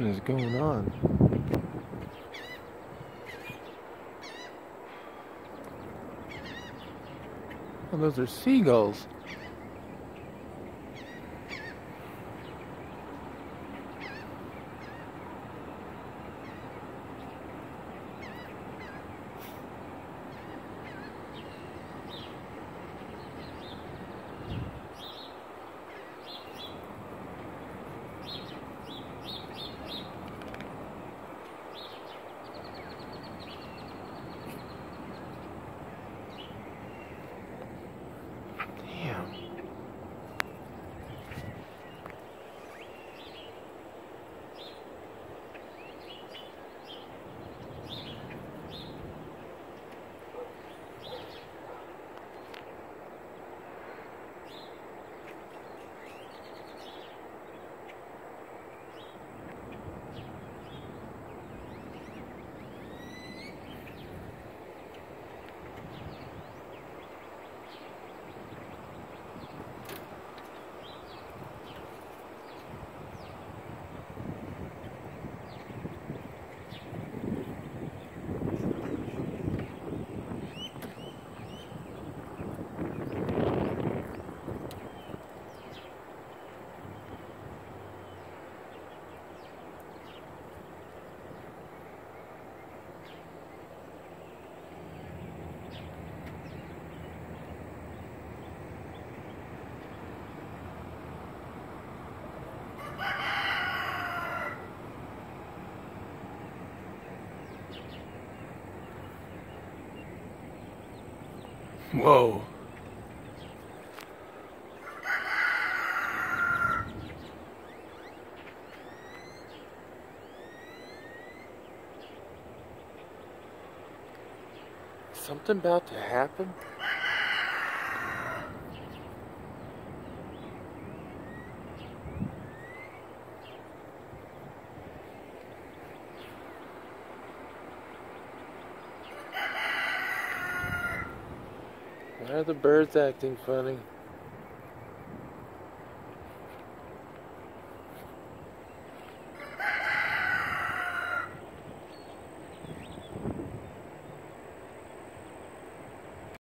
What is going on? Oh, those are seagulls. Whoa. Something about to happen? Why are the birds acting funny?